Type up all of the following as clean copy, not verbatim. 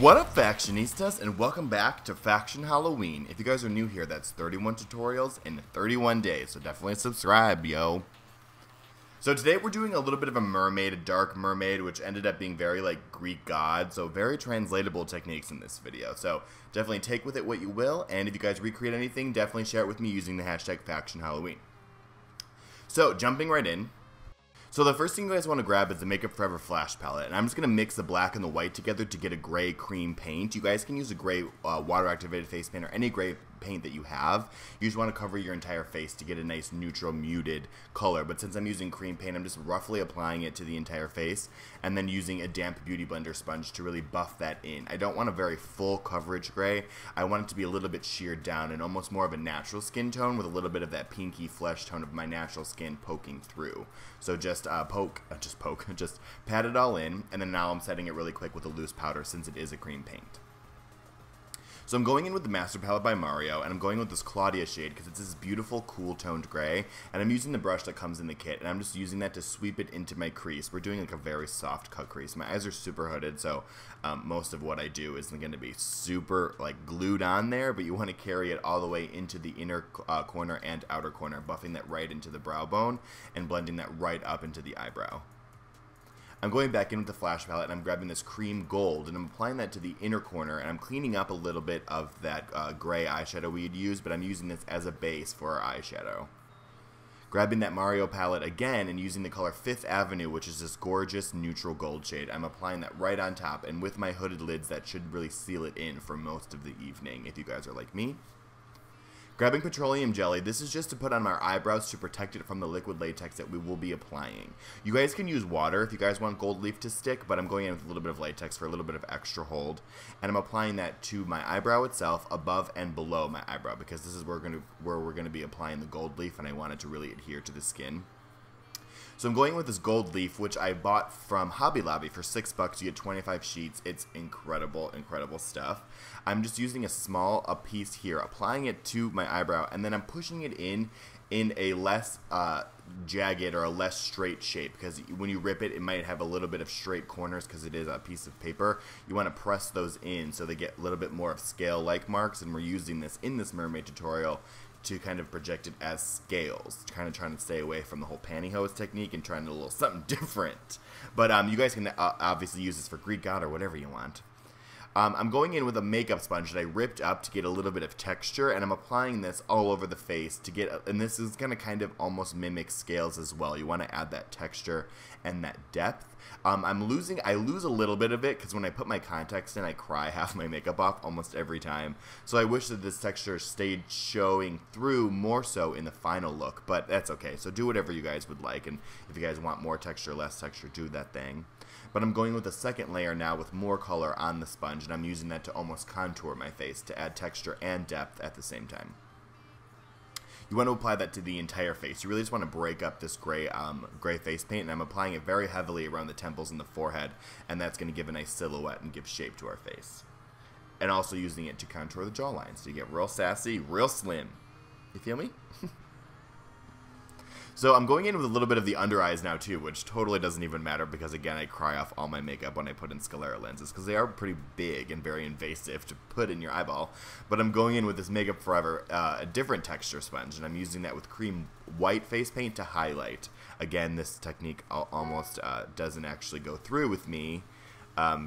What up, Factionistas, and welcome back to Faction Halloween. If you guys are new here, that's 31 tutorials in 31 days, so definitely subscribe, yo. So today we're doing a little bit of a mermaid, a dark mermaid, which ended up being very, like, Greek god, so very translatable techniques in this video. So definitely take with it what you will, and if you guys recreate anything, definitely share it with me using the hashtag Faction Halloween. So, jumping right in. So the first thing you guys want to grab is the Makeup Forever Flash Palette, and I'm just going to mix the black and the white together to get a gray cream paint. You guys can use a gray water-activated face paint or any gray paint that you have. You just want to cover your entire face to get a nice neutral muted color, but since I'm using cream paint, I'm just roughly applying it to the entire face and then using a damp beauty blender sponge to really buff that in. I don't want a very full coverage gray. I want it to be a little bit sheared down and almost more of a natural skin tone with a little bit of that pinky flesh tone of my natural skin poking through. So just pat it all in, and then now I'm setting it really quick with a loose powder since it is a cream paint. So I'm going in with the Master Palette by Mario, and I'm going with this Claudia shade because it's this beautiful, cool-toned gray, and I'm using the brush that comes in the kit, and I'm just using that to sweep it into my crease. We're doing like a very soft cut crease. My eyes are super hooded, so most of what I do isn't going to be super like glued on there, but you want to carry it all the way into the inner corner and outer corner, buffing that right into the brow bone and blending that right up into the eyebrow. I'm going back in with the Flash Palette, and I'm grabbing this cream gold, and I'm applying that to the inner corner, and I'm cleaning up a little bit of that gray eyeshadow we'd use, but I'm using this as a base for our eyeshadow. Grabbing that Mario palette again and using the color Fifth Avenue, which is this gorgeous neutral gold shade. I'm applying that right on top, and with my hooded lids, that should really seal it in for most of the evening, if you guys are like me. Grabbing petroleum jelly, this is just to put on our eyebrows to protect it from the liquid latex that we will be applying. You guys can use water if you guys want gold leaf to stick, but I'm going in with a little bit of latex for a little bit of extra hold. And I'm applying that to my eyebrow itself, above and below my eyebrow, because this is where we're going to be applying the gold leaf, and I want it to really adhere to the skin. So I'm going with this gold leaf, which I bought from Hobby Lobby for $6. You get 25 sheets. It's incredible, incredible stuff. I'm just using a piece here, applying it to my eyebrow, and then I'm pushing it in a less jagged or a less straight shape, because when you rip it, it might have a little bit of straight corners because it is a piece of paper. You want to press those in so they get a little bit more of scale-like marks, and we're using this in this mermaid tutorial to kind of project it as scales, kind of trying to stay away from the whole pantyhose technique and trying to do a little something different. But you guys can obviously use this for Greek god or whatever you want. I'm going in with a makeup sponge that I ripped up to get a little bit of texture, and I'm applying this all over the face to get, and this is going to kind of almost mimic scales as well. You want to add that texture and that depth. I lose a little bit of it because when I put my contacts in, I cry half my makeup off almost every time. So I wish that this texture stayed showing through more so in the final look, but that's okay. So do whatever you guys would like, and if you guys want more texture, less texture, do that thing. But I'm going with a second layer now with more color on the sponge, and I'm using that to almost contour my face to add texture and depth at the same time. You want to apply that to the entire face. You really just want to break up this gray face paint, and I'm applying it very heavily around the temples and the forehead, and that's going to give a nice silhouette and give shape to our face. And also using it to contour the jawline, so you get real sassy, real slim. You feel me? So I'm going in with a little bit of the under eyes now too, which totally doesn't even matter because, again, I cry off all my makeup when I put in Sclera lenses because they are pretty big and very invasive to put in your eyeball. But I'm going in with this Makeup Forever, a different texture sponge, and I'm using that with cream white face paint to highlight. Again, this technique almost doesn't actually go through with me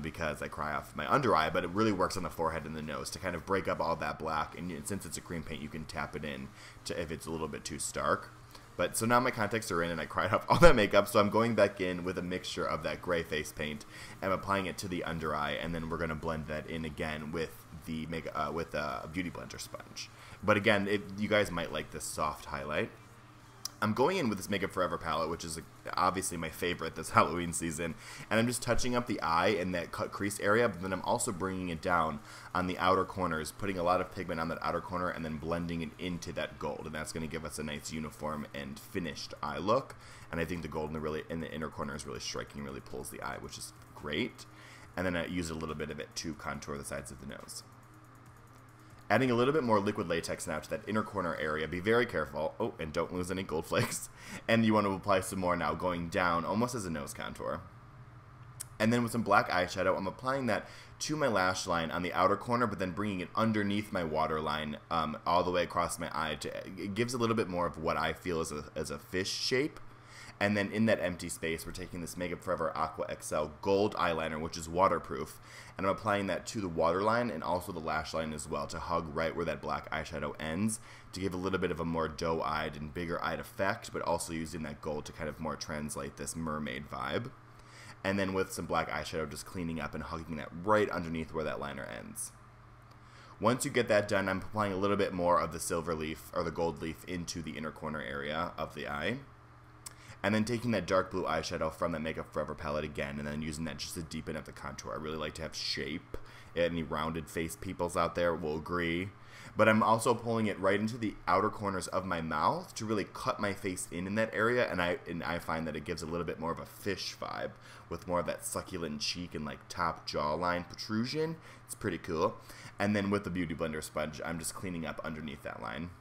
because I cry off my under eye, but it really works on the forehead and the nose to kind of break up all that black. And since it's a cream paint, you can tap it in to if it's a little bit too stark. But so now my contacts are in, and I cried off all that makeup, so I'm going back in with a mixture of that gray face paint, and I'm applying it to the under eye, and then we're going to blend that in again with the beauty blender sponge. But again, you guys might like this soft highlight. I'm going in with this Makeup Forever palette, which is obviously my favorite this Halloween season, and I'm just touching up the eye and that cut crease area, but then I'm also bringing it down on the outer corners, putting a lot of pigment on that outer corner and then blending it into that gold, and that's going to give us a nice uniform and finished eye look. And I think the gold in the inner corner is really striking, really pulls the eye, which is great. And then I use a little bit of it to contour the sides of the nose. Adding a little bit more liquid latex now to that inner corner area. Be very careful. Oh, and don't lose any gold flakes. And you want to apply some more now, going down almost as a nose contour. And then with some black eyeshadow, I'm applying that to my lash line on the outer corner, but then bringing it underneath my waterline all the way across my eye. It gives a little bit more of what I feel is a fish shape. And then in that empty space, we're taking this Makeup Forever Aqua XL Gold Eyeliner, which is waterproof, and I'm applying that to the waterline and also the lash line as well to hug right where that black eyeshadow ends to give a little bit of a more doe-eyed and bigger-eyed effect, but also using that gold to kind of more translate this mermaid vibe. And then with some black eyeshadow, just cleaning up and hugging that right underneath where that liner ends. Once you get that done, I'm applying a little bit more of the silver leaf or the gold leaf into the inner corner area of the eye. And then taking that dark blue eyeshadow from that Makeup Forever palette again, and then using that just to deepen up the contour. I really like to have shape. Any rounded face peoples out there will agree. But I'm also pulling it right into the outer corners of my mouth to really cut my face in that area, and I find that it gives a little bit more of a fish vibe with more of that succulent cheek and like top jawline protrusion. It's pretty cool. And then with the Beauty Blender sponge, I'm just cleaning up underneath that line.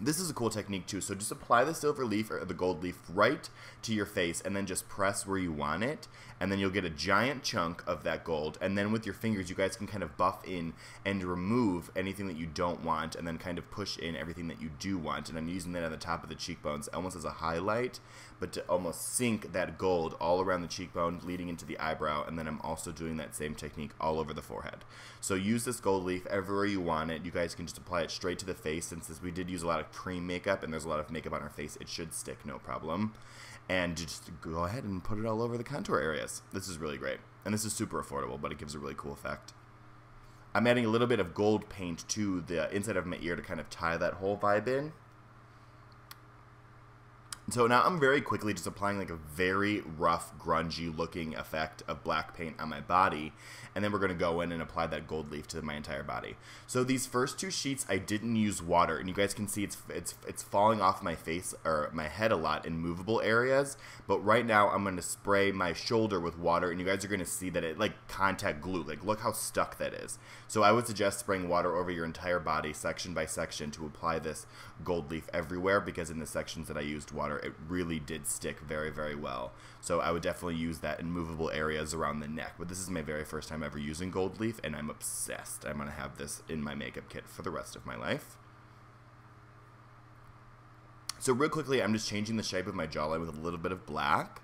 This is a cool technique too, so just apply the silver leaf or the gold leaf right to your face and then just press where you want it, and then you'll get a giant chunk of that gold, and then with your fingers you guys can kind of buff in and remove anything that you don't want and then kind of push in everything that you do want. And I'm using that on the top of the cheekbones almost as a highlight, but to almost sink that gold all around the cheekbone leading into the eyebrow, and then I'm also doing that same technique all over the forehead. So use this gold leaf everywhere you want it. You guys can just apply it straight to the face, since we did use a lot of cream makeup and there's a lot of makeup on our face, it should stick no problem. And just go ahead and put it all over the contour areas. This is really great, and this is super affordable, but it gives a really cool effect. I'm adding a little bit of gold paint to the inside of my ear to kind of tie that whole vibe in. So now I'm very quickly just applying like a very rough, grungy looking effect of black paint on my body, and then we're going to go in and apply that gold leaf to my entire body. So these first two sheets I didn't use water, and you guys can see it's falling off my face or my head a lot in movable areas, but right now I'm going to spray my shoulder with water, and you guys are going to see that it like contact glue, like look how stuck that is. So I would suggest spraying water over your entire body section by section to apply this gold leaf everywhere, because in the sections that I used water, it really did stick very, very well. So I would definitely use that in movable areas around the neck. But this is my very first time ever using gold leaf, and I'm obsessed. I'm going to have this in my makeup kit for the rest of my life. So real quickly, I'm just changing the shape of my jawline with a little bit of black.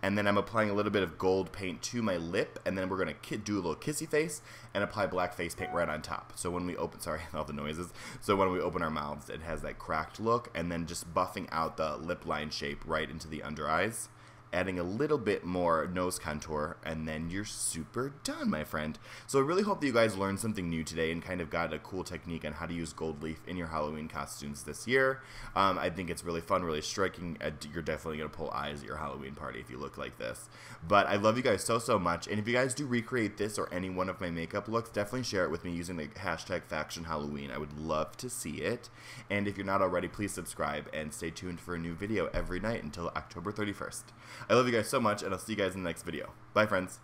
And then I'm applying a little bit of gold paint to my lip, and then we're going to do a little kissy face and apply black face paint right on top. So when we open, sorry, all the noises. So when we open our mouths, it has that cracked look, and then just buffing out the lip line shape right into the under eyes, adding a little bit more nose contour, and then you're super done, my friend. So I really hope that you guys learned something new today and kind of got a cool technique on how to use gold leaf in your Halloween costumes this year. I think it's really fun, really striking. You're definitely going to pull eyes at your Halloween party if you look like this. But I love you guys so, so much, and if you guys do recreate this or any one of my makeup looks, definitely share it with me using the hashtag #FactionHalloween. I would love to see it. And if you're not already, please subscribe and stay tuned for a new video every night until October 31st. I love you guys so much, and I'll see you guys in the next video. Bye, friends.